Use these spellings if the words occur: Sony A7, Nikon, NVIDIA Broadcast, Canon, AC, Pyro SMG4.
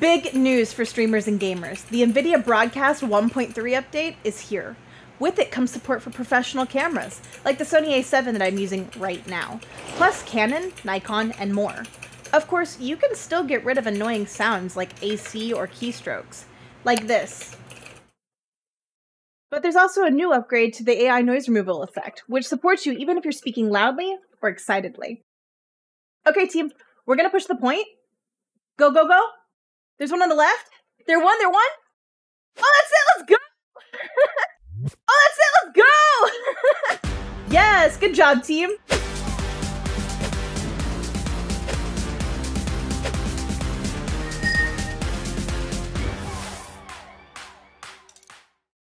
Big news for streamers and gamers. The NVIDIA Broadcast 1.3 update is here. With it comes support for professional cameras, like the Sony A7 that I'm using right now, plus Canon, Nikon, and more. Of course, you can still get rid of annoying sounds like AC or keystrokes, like this. But there's also a new upgrade to the AI noise removal effect, which supports you even if you're speaking loudly or excitedly. Okay, team, we're gonna push the point. Go, go, go. There's one on the left. They're one. Oh, that's it. Let's go. Oh, that's it. Let's go. Yes. Good job, team.